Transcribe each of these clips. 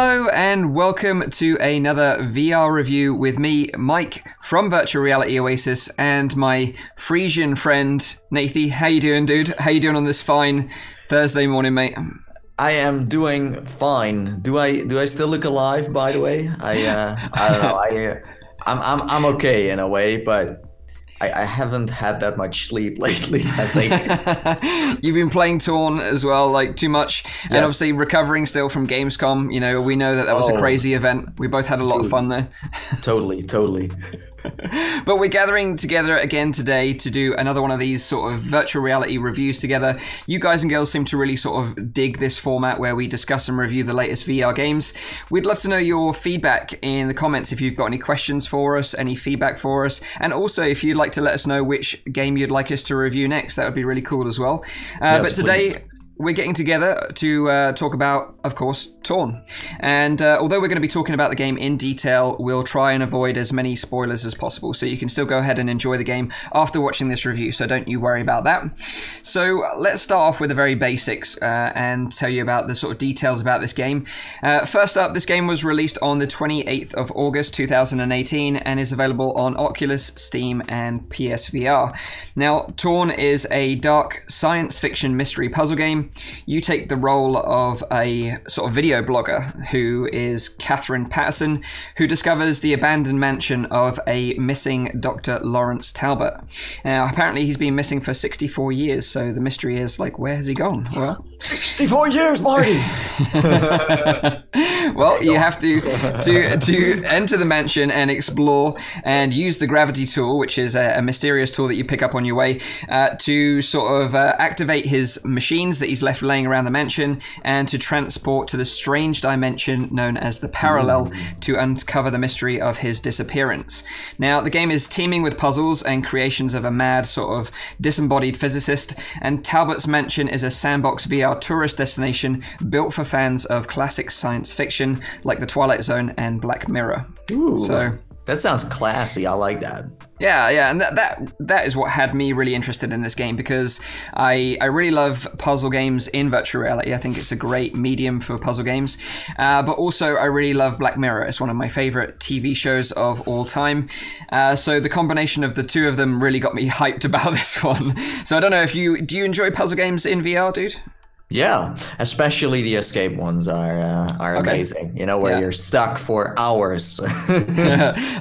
Hello and welcome to another VR review with me, Mike, from Virtual Reality Oasis, and my Frisian friend, Nathie. How you doing, dude? How you doing on this fine Thursday morning, mate? I am doing fine. Do I still look alive, by the way? I don't know. I'm okay in a way, but I haven't had that much sleep lately, I think. You've been playing Torn as well, like, too much. Yes. And obviously recovering still from Gamescom. You know, we know that was a crazy event. We both had a lot of fun there. Totally. But we're gathering together again today to do another one of these sort of virtual reality reviews together. You guys and girls seem to really sort of dig this format where we discuss and review the latest VR games. We'd love to know your feedback in the comments if you've got any questions for us, any feedback for us, and also if you'd like to let us know which game you'd like us to review next. That would be really cool as well. Yes, but today... please. We're getting together to talk about, of course, Torn. And although we're going to be talking about the game in detail, we'll try and avoid as many spoilers as possible. So you can still go ahead and enjoy the game after watching this review. So don't you worry about that. So let's start off with the very basics and tell you about the sort of details about this game. First up, this game was released on the 28th of August, 2018, and is available on Oculus, Steam, and PSVR. Now, Torn is a dark science fiction mystery puzzle game. You take the role of a sort of video blogger who is Catherine Patterson, who discovers the abandoned mansion of a missing Dr. Lawrence Talbot. Now, apparently he's been missing for 64 years, so the mystery is, like, where has he gone? Well, 64 years, Marty! Well, you have to enter the mansion and explore and use the gravity tool, which is a mysterious tool that you pick up on your way, to sort of activate his machines that he's left laying around the mansion, and to transport to the strange dimension known as the Parallel to uncover the mystery of his disappearance. Now, the game is teeming with puzzles and creations of a mad sort of disembodied physicist, and Talbot's mansion is a sandbox VR tourist destination built for fans of classic science fiction like The Twilight Zone and Black Mirror. Ooh, so that sounds classy. I like that. Yeah, and that is what had me really interested in this game, because I really love puzzle games in virtual reality. I think it's a great medium for puzzle games, but also I really love Black Mirror. It's one of my favorite TV shows of all time, so the combination of the two of them really got me hyped about this one. So I don't know if do you enjoy puzzle games in VR, dude? Yeah, especially the escape ones are amazing. You know, where you're stuck for hours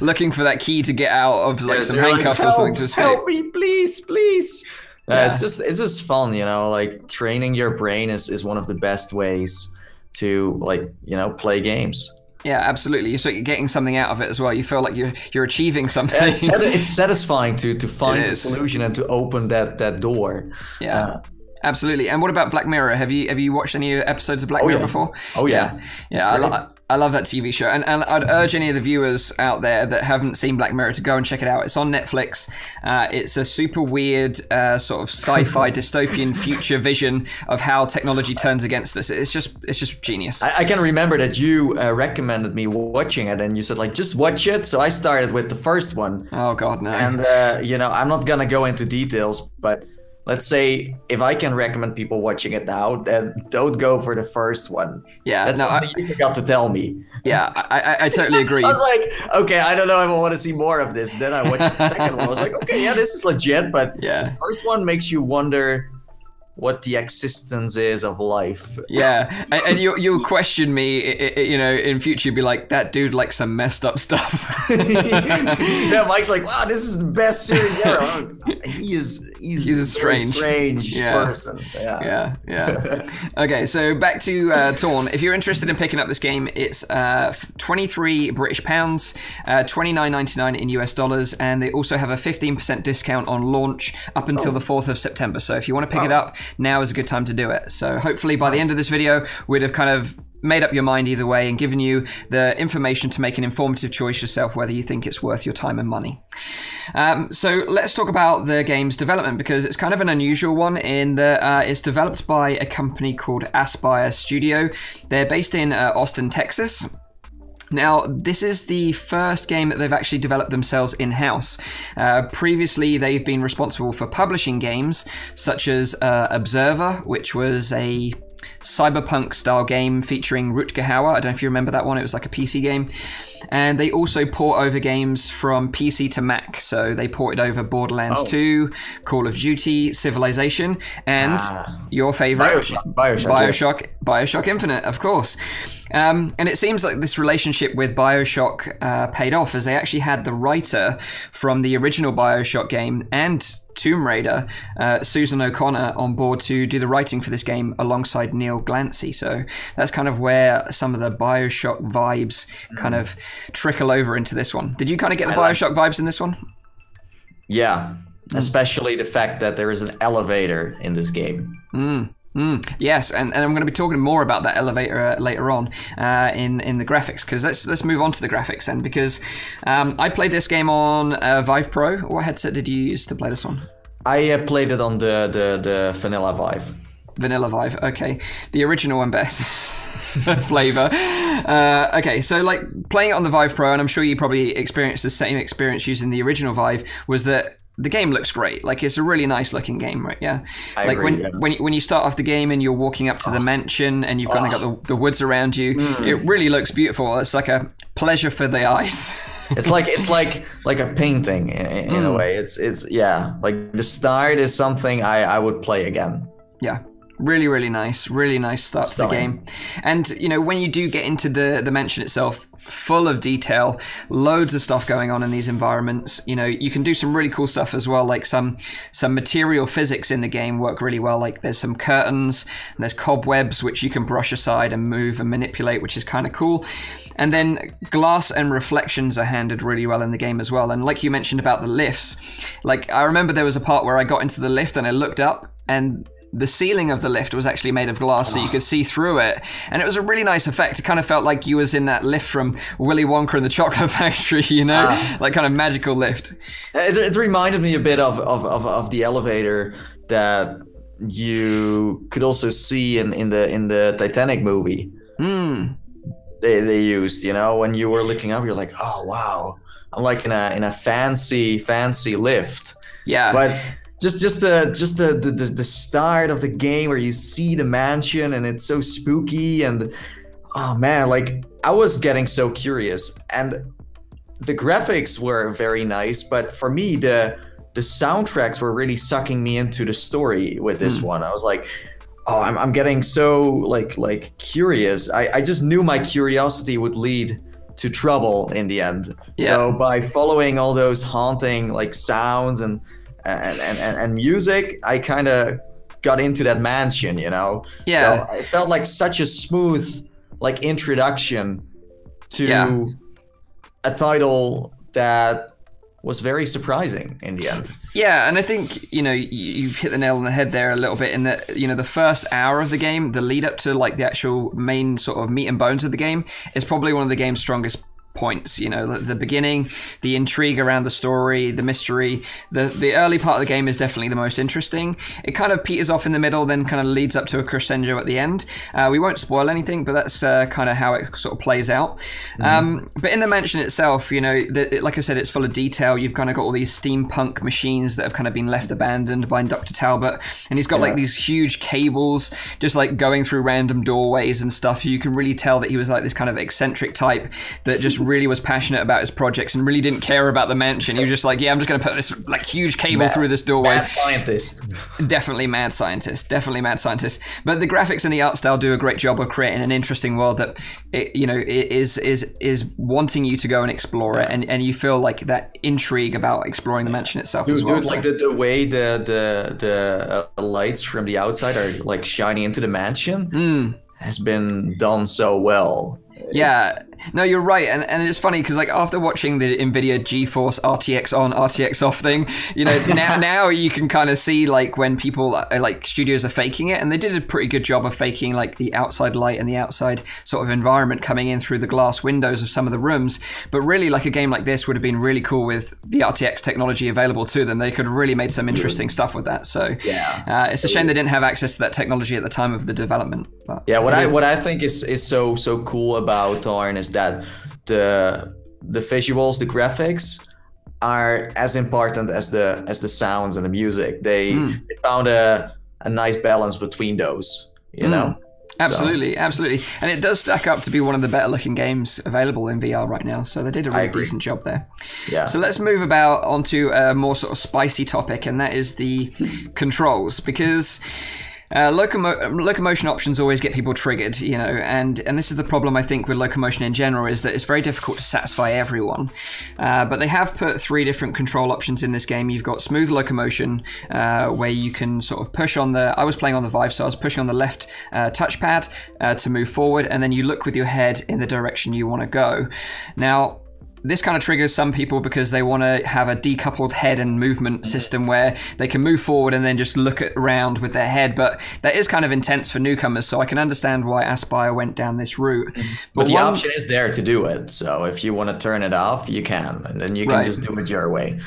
looking for that key to get out of, like, some handcuffs, like, or something to escape. Help me, please. It's just fun, you know. Like, training your brain is one of the best ways to, like, you know, play games. Yeah, absolutely. So you're getting something out of it as well. You feel like you're achieving something. And it's satisfying to find the solution and to open that door. Yeah. Absolutely. And what about Black Mirror? Have you watched any episodes of Black Mirror before? Oh yeah. Yeah, I love that TV show. And I'd urge any of the viewers out there that haven't seen Black Mirror to go and check it out. It's on Netflix. It's a super weird sort of sci-fi dystopian future vision of how technology turns against us. It's just genius. I can remember that you recommended me watching it, and you said, like, just watch it. So I started with the first one. Oh God, no. And you know, I'm not gonna go into details, but let's say if I can recommend people watching it now, then don't go for the first one. Yeah, that's something you forgot to tell me. Yeah, I totally agree. I was like, okay, I don't know if I want to see more of this. Then I watched the second one. I was like, okay, yeah, this is legit. But the first one makes you wonder what the existence is of life. Yeah, and you'll question me, you know, in future. You'll be like, that dude likes some messed up stuff. Yeah, Mike's like, wow, this is the best series ever. He's a strange person. Yeah. Okay, so back to Torn. If you're interested in picking up this game, it's £23, $29.99 in US dollars, and they also have a 15% discount on launch up until the 4th of September. So if you want to pick it up, now is a good time to do it. So hopefully by the end of this video, we'd have kind of made up your mind either way and given you the information to make an informative choice yourself whether you think it's worth your time and money. So let's talk about the game's development, because it's kind of an unusual one in that it's developed by a company called Aspyr Studio. They're based in Austin, Texas. Now, this is the first game that they've actually developed themselves in-house. Previously, they've been responsible for publishing games such as Observer, which was a cyberpunk-style game featuring Rutger Hauer. I don't know if you remember that one. It was like a PC game. And they also port over games from PC to Mac. So they ported over Borderlands 2, Call of Duty, Civilization, and your favorite, Bioshock Infinite, of course. And it seems like this relationship with Bioshock paid off, as they actually had the writer from the original Bioshock game and Tomb Raider, Susan O'Connor, on board to do the writing for this game alongside Neil Glancy. So that's kind of where some of the Bioshock vibes kind of trickle over into this one. Did you kind of get the Bioshock vibes in this one? Yeah, especially the fact that there is an elevator in this game. Yes, and I'm going to be talking more about that elevator later on in the graphics, because let's move on to the graphics then, because I played this game on Vive Pro. What headset did you use to play this one? I played it on the vanilla Vive. Vanilla Vive, okay. The original and best flavor. Okay, so like playing it on the Vive Pro, and I'm sure you probably experienced the same experience using the original Vive, was that the game looks great. Like, it's a really nice looking game, right? Yeah. When you start off the game and you're walking up to the mansion and you've kind of got the woods around you, it really looks beautiful. It's like a pleasure for the eyes. it's like a painting in a way. It's yeah. Like the start is something I would play again. Yeah. Really nice start to the game. And, you know, when you do get into the mansion itself, full of detail, loads of stuff going on in these environments. You know, you can do some really cool stuff as well, like some material physics in the game work really well. Like there's some curtains, and there's cobwebs, which you can brush aside and move and manipulate, which is kind of cool. And then glass and reflections are handled really well in the game as well. And like you mentioned about the lifts, like I remember there was a part where I got into the lift and I looked up and the ceiling of the lift was actually made of glass, so you could see through it. And it was a really nice effect. It kind of felt like you was in that lift from Willy Wonka and the Chocolate Factory, you know, like kind of magical lift. It reminded me a bit of the elevator that you could also see in the Titanic movie. They used, you know, when you were looking up, you're like, oh wow, I'm like in a fancy lift. Yeah. But Just the start of the game where you see the mansion and it's so spooky, and oh man, like I was getting so curious, and the graphics were very nice, but for me the soundtracks were really sucking me into the story with this one. I was like, oh, I'm getting so like curious. I just knew my curiosity would lead to trouble in the end. Yeah. So by following all those haunting like sounds and music, I kind of got into that mansion, you know? Yeah. So it felt like such a smooth, like, introduction to a title that was very surprising in the end. Yeah, and I think, you know, you've hit the nail on the head there a little bit in that, you know, the first hour of the game, the lead up to, like, the actual main sort of meat and bones of the game is probably one of the game's strongest points. You know, the beginning, the intrigue around the story, the mystery, the early part of the game is definitely the most interesting. It kind of peters off in the middle, then kind of leads up to a crescendo at the end. We won't spoil anything, but that's kind of how it sort of plays out. But in the mansion itself, you know, like I said, it's full of detail. You've kind of got all these steampunk machines that have kind of been left abandoned by Dr. Talbot, and he's got like these huge cables just like going through random doorways and stuff. You can really tell that he was like this kind of eccentric type that just really was passionate about his projects and really didn't care about the mansion. He was just like, yeah, I'm just going to put this like huge cable through this doorway. Mad scientist. Definitely mad scientist. But the graphics and the art style do a great job of creating an interesting world that, it, you know, it is wanting you to go and explore it, and you feel like that intrigue about exploring the mansion itself as well. Dude, like the way the lights from the outside are like shining into the mansion has been done so well. Yeah, no, you're right, and it's funny because like after watching the Nvidia GeForce RTX on, RTX off thing, you know, now you can kind of see like when people like studios are faking it, and they did a pretty good job of faking like the outside light and the outside sort of environment coming in through the glass windows of some of the rooms. But really, like a game like this would have been really cool with the RTX technology available to them. They could have really made some interesting stuff with that. So it's a shame they didn't have access to that technology at the time of the development. But yeah, what I think is so cool about Torn is that the visuals, the graphics are as important as the sounds and the music. They found a nice balance between those, you know. Absolutely, so. Absolutely. And it does stack up to be one of the better looking games available in VR right now. So they did a really decent job there. Yeah. So let's move about onto a more sort of spicy topic, and that is the controls, because locomotion options always get people triggered, you know, and this is the problem I think with locomotion in general, is that it's very difficult to satisfy everyone. But they have put 3 different control options in this game. You've got smooth locomotion, where you can sort of push on the... I was playing on the Vive, so I was pushing on the left touchpad to move forward, and then you look with your head in the direction you want to go. Now, this kind of triggers some people because they want to have a decoupled head and movement system where they can move forward and then just look around with their head. But that is kind of intense for newcomers, so I can understand why Aspyr went down this route. But the option is there to do it. So if you want to turn it off, you can, and then you can just do it your way.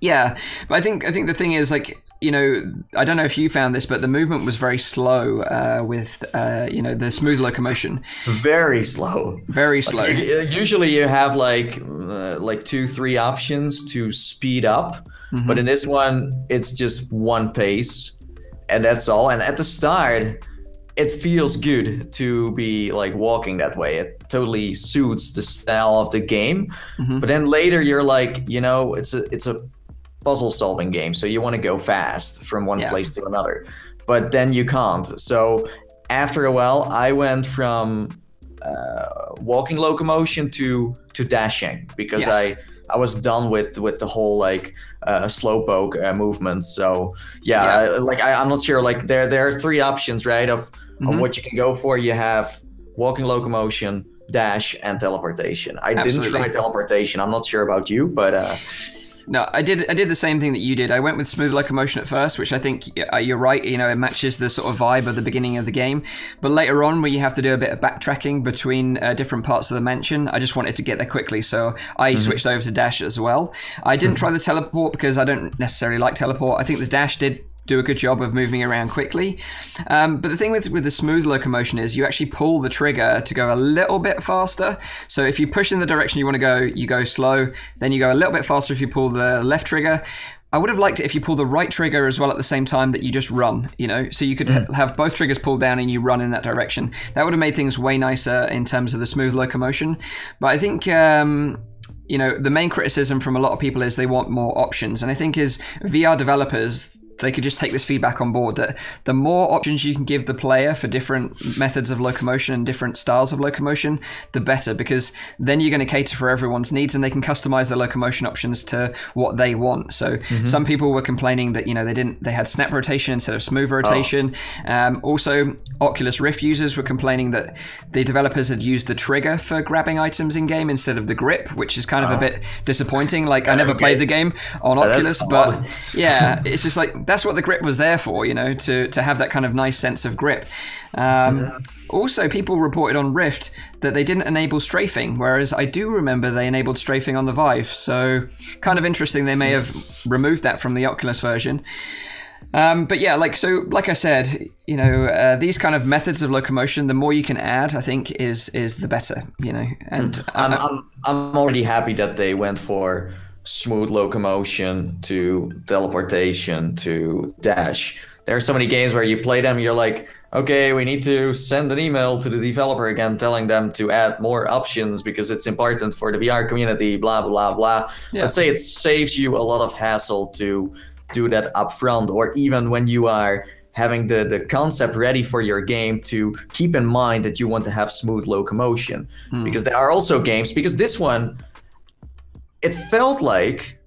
Yeah, but I think the thing is, like, you know, I don't know if you found this, but the movement was very slow with, you know, the smooth locomotion. Very slow. Very slow. Like, usually you have like 2-3 options to speed up, but in this one, it's just 1 pace, and that's all. And at the start, it feels good to be like walking that way. It totally suits the style of the game. But then later you're like, you know, it's a puzzle solving game, so you want to go fast from one place to another, but then you can't. So after a while I went from walking locomotion to dashing, because I was done with the whole like slowpoke movement. So like I'm not sure, like there are 3 options, right, of what you can go for. You have walking locomotion, dash, and teleportation. I didn't try teleportation. I'm not sure about you, but no, I did the same thing that you did. I went with smooth locomotion at first, which I think you're right. You know, it matches the sort of vibe of the beginning of the game. But later on, where you have to do a bit of backtracking between different parts of the mansion, I just wanted to get there quickly, so I switched over to dash as well. I didn't try the teleport because I don't necessarily like teleport. I think the dash did do a good job of moving around quickly. But the thing with the smooth locomotion is you actually pull the trigger to go a little bit faster. So if you push in the direction you want to go, you go slow, then you go a little bit faster if you pull the left trigger. I would have liked it if you pull the right trigger as well at the same time that you just run, you know, so you could have both triggers pulled down and you run in that direction. That would have made things way nicer in terms of the smooth locomotion. But I think... you know, the main criticism from a lot of people is they want more options. And I think as VR developers, they could just take this feedback on board, that the more options you can give the player for different methods of locomotion and different styles of locomotion, the better, because then you're going to cater for everyone's needs and they can customize their locomotion options to what they want. So some people were complaining that, you know, they had snap rotation instead of smooth rotation. Also, Oculus Rift users were complaining that the developers had used the trigger for grabbing items in game instead of the grip, which is kind of a bit disappointing. Like, I never played the game on Oculus, but yeah, it's just like, that's what the grip was there for, you know, to have that kind of nice sense of grip. Also, people reported on Rift that they didn't enable strafing, whereas I do remember they enabled strafing on the Vive. So kind of interesting, they may have removed that from the Oculus version. But yeah, like I said, you know, these kind of methods of locomotion, the more you can add, I think, is the better, you know. And I'm already happy that they went for smooth locomotion to teleportation to dash. There are so many games where you play them, you're like, okay, we need to send an email to the developer again telling them to add more options because it's important for the VR community, blah, blah, blah. Yeah. I'd say it saves you a lot of hassle to do that upfront, or even when you are having the concept ready for your game, to keep in mind that you want to have smooth locomotion. Because there are also games, because this one, it felt like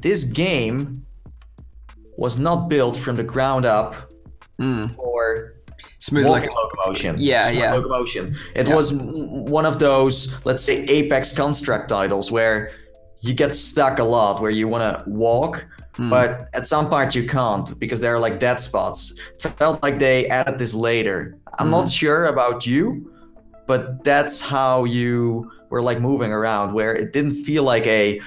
this game was not built from the ground up for smooth locomotion. Locomotion. It was one of those, let's say, Apex Construct titles where you get stuck a lot, where you want to walk, but at some parts you can't because there are like dead spots. It felt like they added this later. I'm not sure about you, but that's how you were like moving around, where it didn't feel like a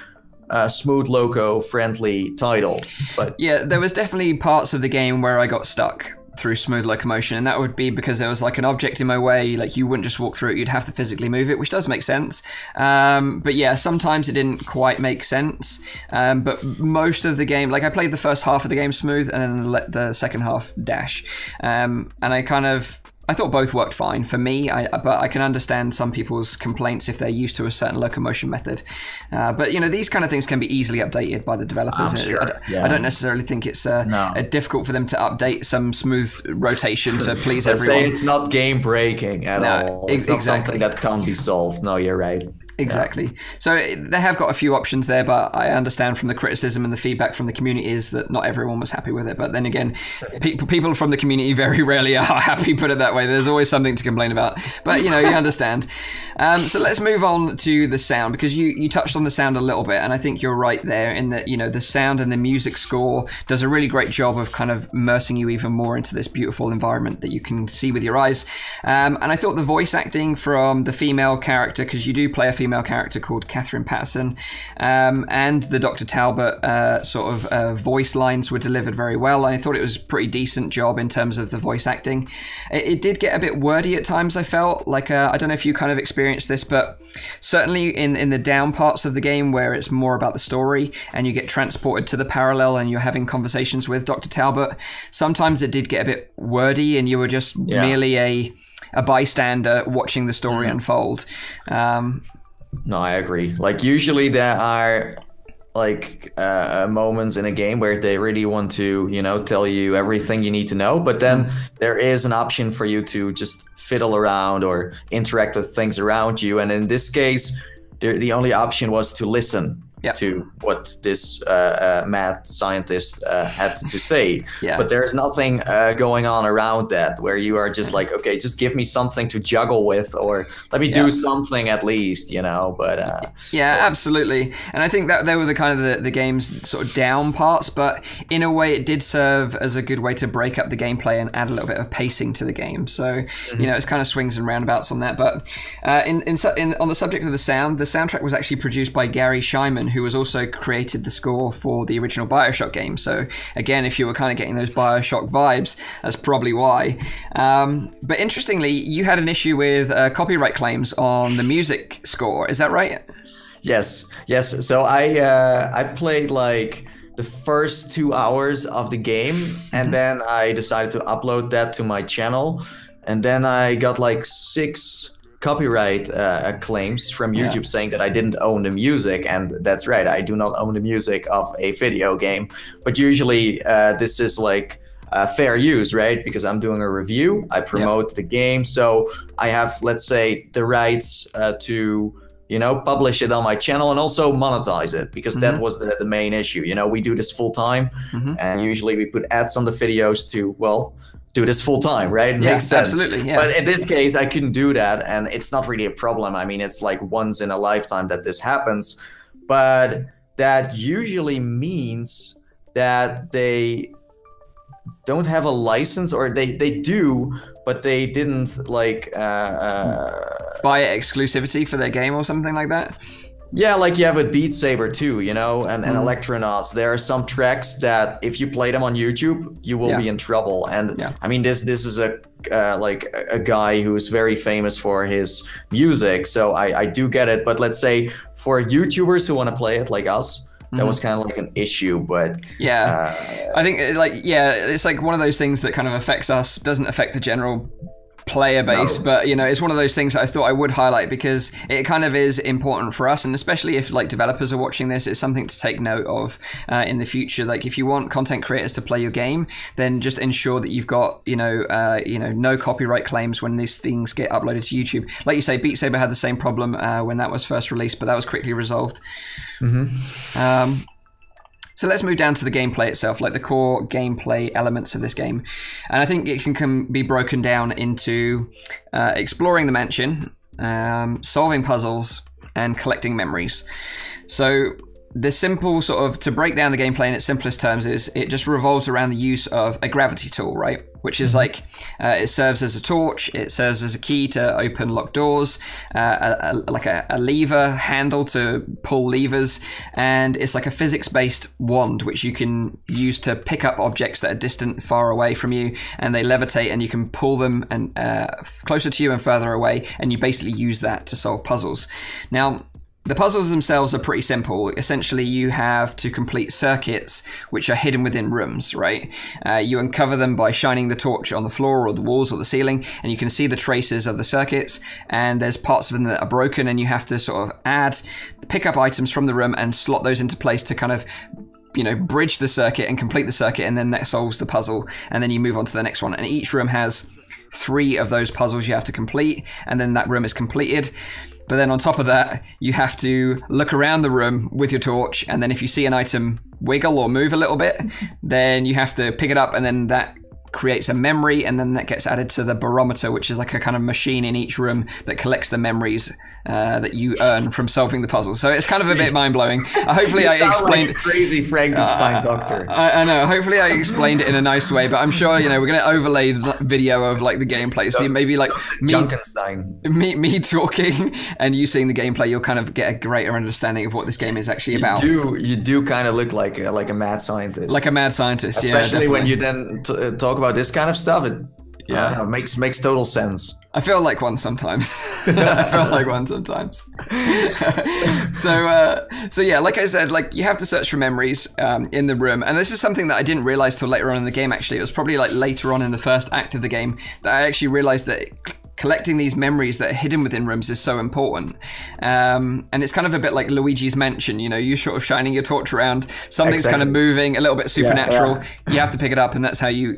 smooth loco friendly title. But yeah, there was definitely parts of the game where I got stuck. through smooth locomotion, and that would be because there was like an object in my way, like you wouldn't just walk through it, you'd have to physically move it, which does make sense. But yeah, sometimes it didn't quite make sense. But most of the game, like I played the first half of the game smooth and then let the second half dash. And I thought both worked fine for me, but I can understand some people's complaints if they're used to a certain locomotion method. But, you know, these kind of things can be easily updated by the developers. Sure. I don't necessarily think it's difficult for them to update some smooth rotation to please everyone. Say it's not game-breaking at all. It's exactly. Not something that can't be solved. No, you're right. Exactly. Yeah. So they have got a few options there, but I understand from the criticism and the feedback from the community is that not everyone was happy with it. But then again, people from the community very rarely are happy, put it that way. There's always something to complain about. But, you know, you understand. So let's move on to the sound, because you touched on the sound a little bit, and I think you're right there in that, you know, the sound and the music score does a really great job of kind of immersing you even more into this beautiful environment that you can see with your eyes. And I thought the voice acting from the female character, because you do play a female character called Catherine Patterson, and the Dr. Talbot voice lines were delivered very well. I thought it was a pretty decent job in terms of the voice acting. It did get a bit wordy at times, I felt. Like, I don't know if you kind of experienced this, but certainly in the down parts of the game where it's more about the story and you get transported to the parallel and you're having conversations with Dr. Talbot, sometimes it did get a bit wordy and you were just merely a bystander watching the story unfold. No, I agree. Like, usually there are like moments in a game where they really want to, you know, tell you everything you need to know, but then there is an option for you to just fiddle around or interact with things around you. And in this case, the only option was to listen to what this mad scientist had to say. But there's nothing going on around that where you are just like, okay, just give me something to juggle with, or let me do something at least, you know. But absolutely. And I think that they were the kind of the game's sort of down parts, but in a way it did serve as a good way to break up the gameplay and add a little bit of pacing to the game. So you know, it's kind of swings and roundabouts on that. But on the subject of the sound, the soundtrack was actually produced by Gary Scheiman, who has also created the score for the original Bioshock game. So again, if you were kind of getting those Bioshock vibes, that's probably why. But interestingly, you had an issue with copyright claims on the music score. Is that right? Yes. So I played like the first 2 hours of the game, and then I decided to upload that to my channel. And then I got like 6 copyright claims from YouTube saying that I didn't own the music, and that's right, I do not own the music of a video game. But usually this is like fair use, right? Because I'm doing a review, I promote the game, so I have, let's say, the rights to, you know, publish it on my channel and also monetize it, because that was the main issue. You know, we do this full time, and usually we put ads on the videos to, well, do this full time, right? It makes sense. Absolutely. Yeah. But in this case, I couldn't do that, and it's not really a problem. I mean, it's like once in a lifetime that this happens, but that usually means that they don't have a license, or they do, but they didn't like buy exclusivity for their game or something like that. Yeah, like you have with Beat Saber too, you know, and Electronauts. There are some tracks that if you play them on YouTube, you will be in trouble. And I mean, this is a guy who is very famous for his music, so I do get it. But let's say for YouTubers who want to play it like us, that was kind of like an issue. But I think it's like one of those things that kind of affects us, doesn't affect the general player base, but you know, it's one of those things that I thought I would highlight, because it kind of is important for us, and especially if like developers are watching this, it's something to take note of in the future. Like, if you want content creators to play your game, then just ensure that you've got, you know, no copyright claims when these things get uploaded to YouTube. Like you say, Beat Saber had the same problem when that was first released, but that was quickly resolved. So let's move down to the gameplay itself, like the core gameplay elements of this game. And I think it can be broken down into exploring the mansion, solving puzzles, and collecting memories. So the simple sort of, to break down the gameplay in its simplest terms, is it just revolves around the use of a gravity tool, right? which is like, it serves as a torch, it serves as a key to open locked doors, like a lever handle to pull levers, and it's like a physics-based wand which you can use to pick up objects that are distant, far away from you, and they levitate, and you can pull them and closer to you and further away, and you basically use that to solve puzzles. Now, the puzzles themselves are pretty simple. Essentially, you have to complete circuits which are hidden within rooms, right? You uncover them by shining the torch on the floor or the walls or the ceiling, and you can see the traces of the circuits, and there's parts of them that are broken, and you have to sort of pick up items from the room and slot those into place to kind of, you know, bridge the circuit and complete the circuit, and then that solves the puzzle, and then you move on to the next one. And each room has 3 of those puzzles you have to complete, and then that room is completed. But then on top of that, you have to look around the room with your torch, and then if you see an item wiggle or move a little bit, then you have to pick it up, and then that creates a memory, and then that gets added to the barometer, which is like a kind of machine in each room that collects the memories that you earn from solving the puzzle. So it's kind of a bit mind-blowing. Hopefully I explained like a crazy Frankenstein doctor. I know. Hopefully I explained it in a nice way, but I'm sure, you know, we're gonna overlay video of like the gameplay. So maybe like me talking and you seeing the gameplay, you'll kind of get a greater understanding of what this game is actually about. You do kind of look like a mad scientist. Like a mad scientist, especially when you then talk about this kind of stuff. It makes total sense. I feel like one sometimes. So yeah, like I said, like you have to search for memories in the room, and this is something that I didn't realize till later on in the game. Actually, it was probably like later on in the first act of the game that I actually realized that collecting these memories that are hidden within rooms is so important. And it's kind of a bit like Luigi's Mansion, you know, you're sort of shining your torch around, something's kind of moving, a little bit supernatural, you have to pick it up, and that's how you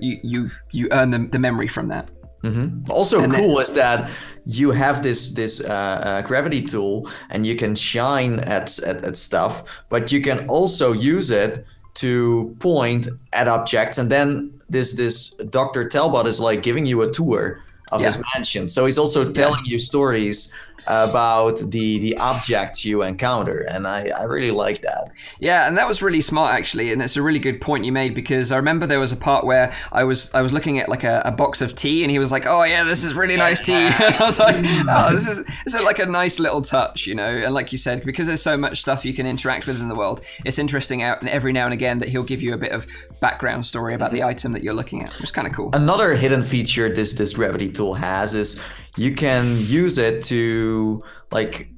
earn the memory from that. Mm-hmm. Also cool is that you have this gravity tool, and you can shine at stuff, but you can also use it to point at objects, and then this Dr. Talbot is like giving you a tour of his mansion. So he's also telling you stories about the objects you encounter, and I really like that. Yeah, and that was really smart actually, and it's a really good point you made, because I remember there was a part where I was looking at like a box of tea, and he was like, "Oh yeah, this is really nice tea." And I was like, "Oh, this is like a nice little touch, you know." And like you said, because there's so much stuff you can interact with in the world, it's interesting out, and every now and again that he'll give you a bit of background story about the item that you're looking at, which is kind of cool. Another hidden feature this gravity tool has is you can use it to like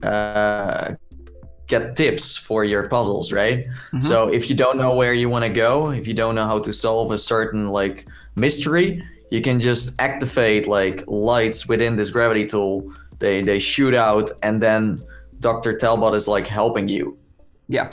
get tips for your puzzles, right? Mm-hmm. So if you don't know where you want to go, if you don't know how to solve a certain like mystery, you can just activate like lights within this gravity tool. They shoot out, and then Dr. Talbot is like helping you. Yeah.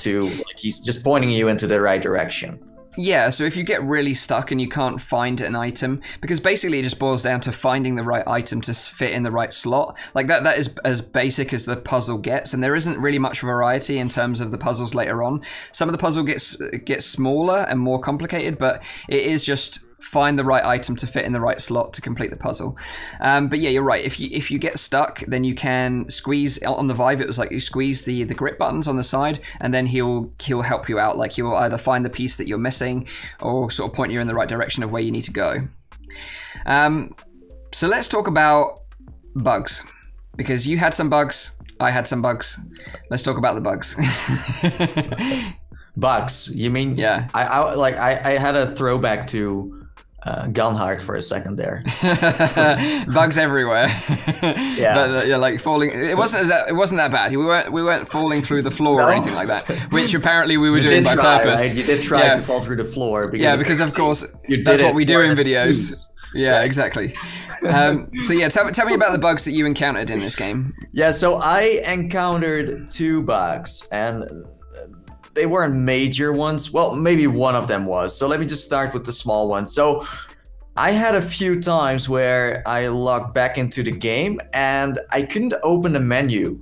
He's just pointing you into the right direction. Yeah, so if you get really stuck and you can't find an item, because basically it just boils down to finding the right item to fit in the right slot. Like that is as basic as the puzzle gets, and there isn't really much variety in terms of the puzzles later on. Some of the puzzle gets smaller and more complicated, but it is just find the right item to fit in the right slot to complete the puzzle. But yeah, you're right. If you get stuck, then you can squeeze on the Vive. It was like you squeeze the grip buttons on the side, and then he'll help you out. Like he'll either find the piece that you're missing, or sort of point you in the right direction of where you need to go. So let's talk about bugs, because you had some bugs, I had some bugs. Let's talk about the bugs. Bugs? You mean? Yeah. I had a throwback to Gunhard for a second there. Bugs everywhere. Yeah, but, yeah, like falling. It wasn't that bad. We weren't falling through the floor or anything like that, which apparently we were doing by purpose. Right? You did try to fall through the floor. Because because of course that's what we do in videos. Yeah, exactly. So yeah, tell me about the bugs that you encountered in this game. Yeah, so I encountered 2 bugs, and they weren't major ones. Well, maybe one of them was. So let me just start with the small one. So I had a few times where I logged back into the game and I couldn't open the menu.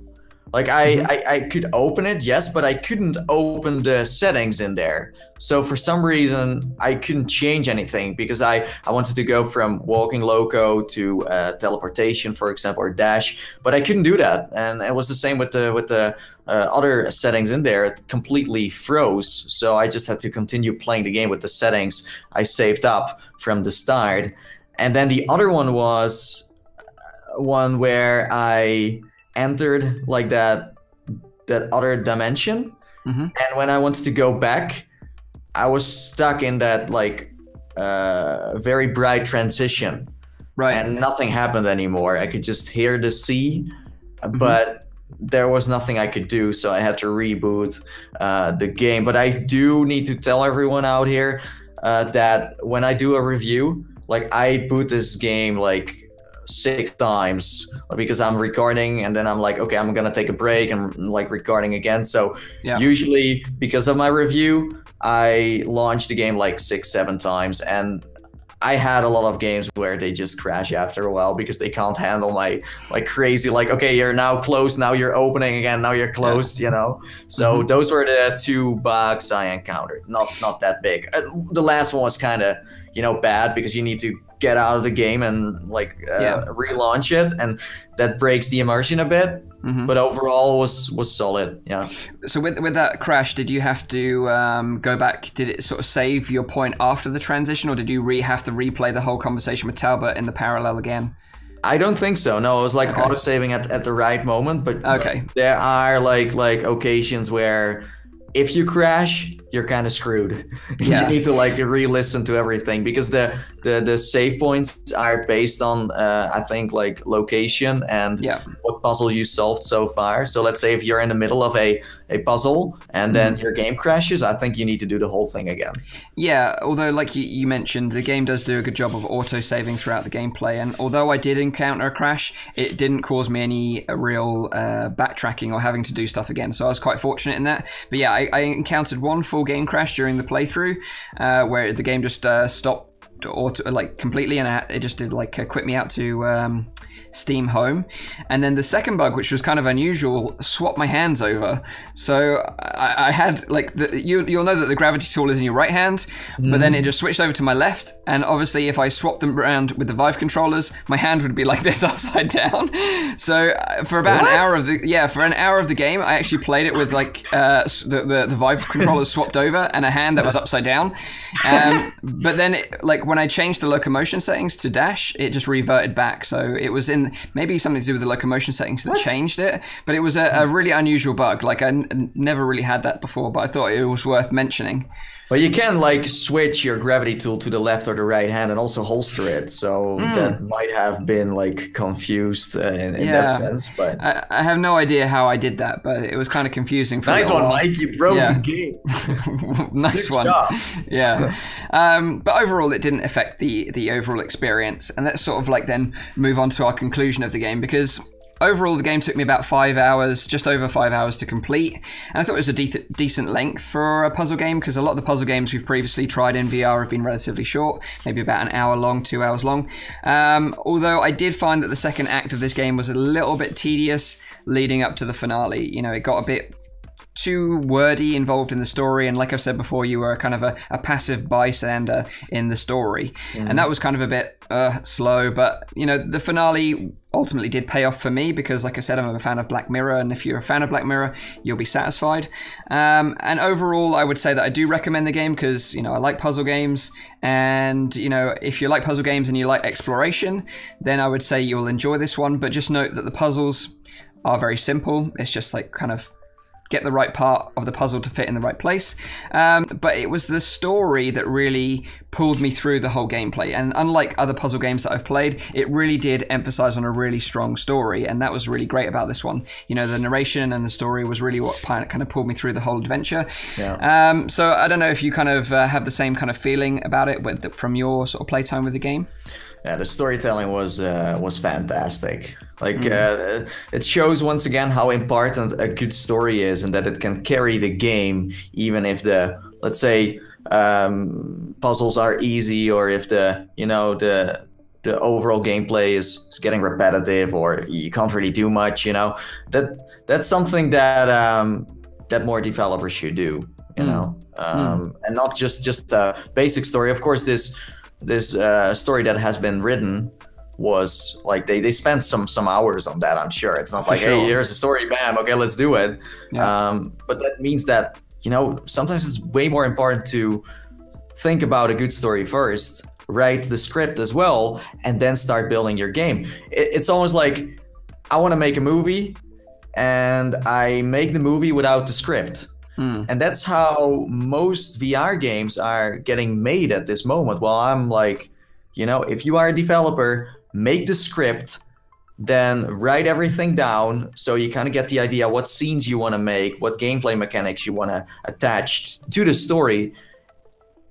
Like I could open it, yes, but I couldn't open the settings in there. So for some reason, I couldn't change anything because I wanted to go from walking loco to teleportation, for example, or dash, but I couldn't do that. And it was the same with the other settings in there. It completely froze. So I just had to continue playing the game with the settings I saved up from the start. And then the other one was one where I entered like that other dimension. Mm-hmm. And when I wanted to go back, I was stuck in that like very bright transition. Right. And nothing happened anymore. I could just hear the sea, but there was nothing I could do. So I had to reboot the game. But I do need to tell everyone out here that when I do a review, like I boot this game like 6 times because I'm recording and then I'm like, okay, I'm gonna take a break and like recording again. So usually because of my review, I launch the game like 6-7 times, and I had a lot of games where they just crash after a while because they can't handle my like crazy, like, okay, you're now closed, now you're opening again, now you're closed, you know? So those were the 2 bugs I encountered, not that big. The last one was kind of, you know, bad because you need to get out of the game and like relaunch it, and that breaks the immersion a bit. But overall was solid. Yeah. So with that crash, did you have to go back? Did it sort of save your point after the transition, or did you have to replay the whole conversation with Talbot in the parallel again? I don't think so. No, it was like auto saving at the right moment. But there are like occasions where if you crash, you're kind of screwed. You need to like re-listen to everything because the save points are based on I think like location and what puzzle you solved so far. So let's say if you're in the middle of a puzzle and then your game crashes, I think you need to do the whole thing again. Yeah, although like you mentioned, the game does do a good job of auto-saving throughout the gameplay, and although I did encounter a crash, it didn't cause me any real backtracking or having to do stuff again. So I was quite fortunate in that. But yeah, I encountered one full game crash during the playthrough where the game just stopped auto, like completely, and it just did like quit me out to Steam Home. And then the second bug, which was kind of unusual, swapped my hands over. So I had like you'll know that the gravity tool is in your right hand, but then it just switched over to my left, and obviously if I swapped them around with the Vive controllers, my hand would be like this upside down. So for about an hour of the game, I actually played it with like the Vive controllers swapped over and a hand that was upside down. But then when I changed the locomotion settings to dash, it just reverted back. So it was in maybe something to do with the locomotion settings that changed it, but it was a really unusual bug. Like I never really had that before, but I thought it was worth mentioning. But you can like switch your gravity tool to the left or the right hand and also holster it. So that might have been like confused in that sense. But I have no idea how I did that, but it was kind of confusing for me. Nice one, Mike. You broke the game. Nice one. Job. Yeah. But overall, it didn't affect the overall experience. And let's sort of like then move on to our conclusion of the game, because overall, the game took me about 5 hours, just over 5 hours to complete, and I thought it was a decent length for a puzzle game, because a lot of the puzzle games we've previously tried in VR have been relatively short, maybe about an hour long, 2 hours long. Although I did find that the second act of this game was a little bit tedious leading up to the finale. You know, it got a bit too wordy involved in the story, and like I've said before, you were kind of a passive bystander in the story, and that was kind of a bit slow. But you know, the finale ultimately did pay off for me, because like I said, I'm a fan of Black Mirror, and if you're a fan of Black Mirror, you'll be satisfied. And overall, I would say that I do recommend the game, because you know, I like puzzle games, and you know, if you like puzzle games and you like exploration, then I would say you'll enjoy this one. But just note that the puzzles are very simple. It's just like kind of get the right part of the puzzle to fit in the right place. But it was the story that really pulled me through the whole gameplay. And unlike other puzzle games that I've played, it really did emphasize on a really strong story. And that was really great about this one. You know, the narration and the story was really what kind of pulled me through the whole adventure. Yeah. So I don't know if you kind of have the same kind of feeling about it from your sort of playtime with the game. Yeah, the storytelling was fantastic. Like it shows once again how important a good story is, and that it can carry the game, even if the, let's say, puzzles are easy, or if the, you know, the overall gameplay is getting repetitive, or you can't really do much. You know, that's something that that more developers should do. You know, and not just a basic story. Of course, this story that has been written was like they spent some hours on that. I'm sure it's not hey, here's a story, bam, okay, let's do it. Yeah. But that means that, you know, sometimes it's way more important to think about a good story first write the script as well, and then start building your game. It's almost like I want to make a movie and I make the movie without the script. Mm. And that's how most VR games are getting made at this moment. Well, I'm like, you know, if you are a developer, make the script, then write everything down so you kind of get the idea what scenes you want to make, what gameplay mechanics you want to attach to the story,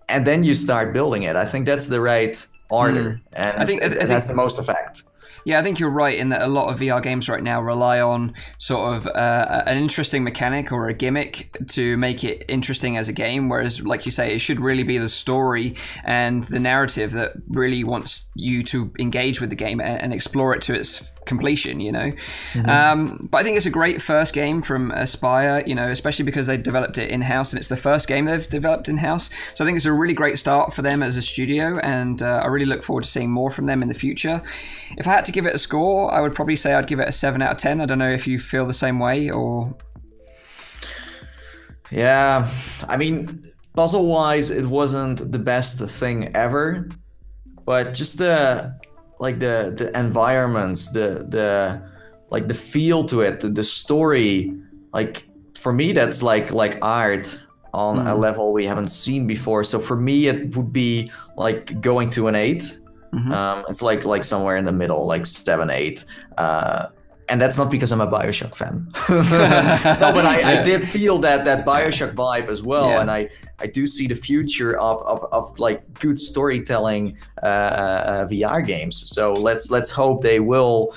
and then you start building it. I think that's the right order, and I think that's the most effect. Yeah, I think you're right in that a lot of VR games right now rely on sort of an interesting mechanic or a gimmick to make it interesting as a game, whereas, like you say, it should really be the story and the narrative that really wants you to engage with the game and explore it to its completion, you know. Mm-hmm. But I think it's a great first game from Aspyr, you know, especially because they developed it in-house and it's the first game they've developed in-house. So I think it's a really great start for them as a studio, and I really look forward to seeing more from them in the future. If I had to give it a score, I would probably say I'd give it a 7 out of 10. I don't know if you feel the same way or... Yeah, I mean, puzzle-wise, it wasn't the best thing ever, but just the... like the environments, the feel to it, the story, like for me that's like art on a level we haven't seen before. So for me it would be like going to an 8. Mm-hmm. It's like somewhere in the middle, like 7, 8. And that's not because I'm a Bioshock fan. No, but I did feel that Bioshock vibe as well. Yeah. And I do see the future of like good storytelling VR games. So let's hope they will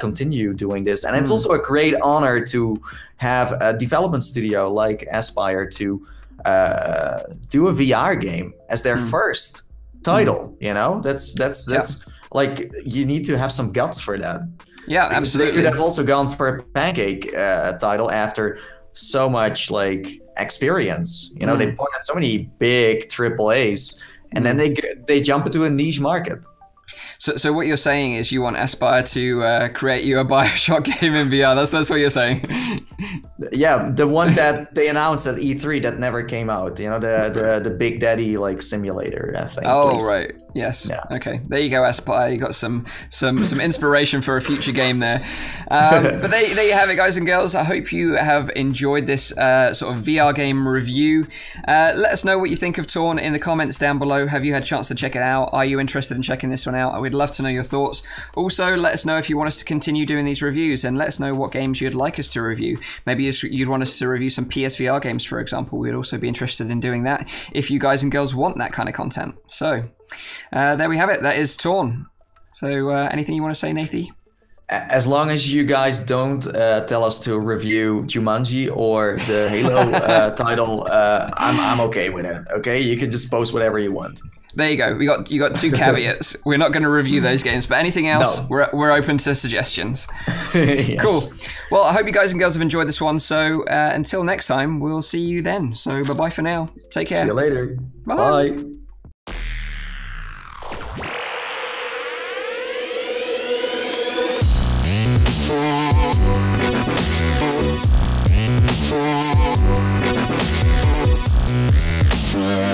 continue doing this. And it's also a great honor to have a development studio like Aspyr to do a VR game as their first title. You know, that's like, you need to have some guts for that. Yeah, because absolutely. They could have also gone for a pancake title after so much like experience. You know, they point at so many big AAAs, and then they jump into a niche market. So what you're saying is you want Aspyr to create you a Bioshock game in VR. That's what you're saying. Yeah, the one that they announced at E3 that never came out. You know, the Big Daddy like simulator. I think. Oh please. Right. Yes. Yeah. Okay. There you go, Aspyr. You got some inspiration for a future game there. But there you have it, guys and girls. I hope you have enjoyed this sort of VR game review. Let us know what you think of Torn in the comments down below. Have you had a chance to check it out? Are you interested in checking this one out? We'd love to know your thoughts. Also, let us know if you want us to continue doing these reviews, and let us know what games you'd like us to review. Maybe you'd want us to review some PSVR games, for example. We'd also be interested in doing that if you guys and girls want that kind of content. So there we have it. That is Torn. So anything you want to say, Nathie? As long as you guys don't tell us to review Jumanji or the Halo title, I'm okay with it. Okay, you can just post whatever you want. There you go. You got two caveats. We're not going to review those games, but anything else, no. we're open to suggestions. Yes. Cool. Well, I hope you guys and girls have enjoyed this one. So until next time, we'll see you then. So bye-bye for now. Take care. See you later. Bye. Bye.